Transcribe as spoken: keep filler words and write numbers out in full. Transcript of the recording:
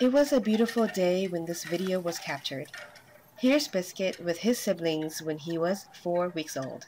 It was a beautiful day when this video was captured. Here's Biscuit with his siblings when he was four weeks old.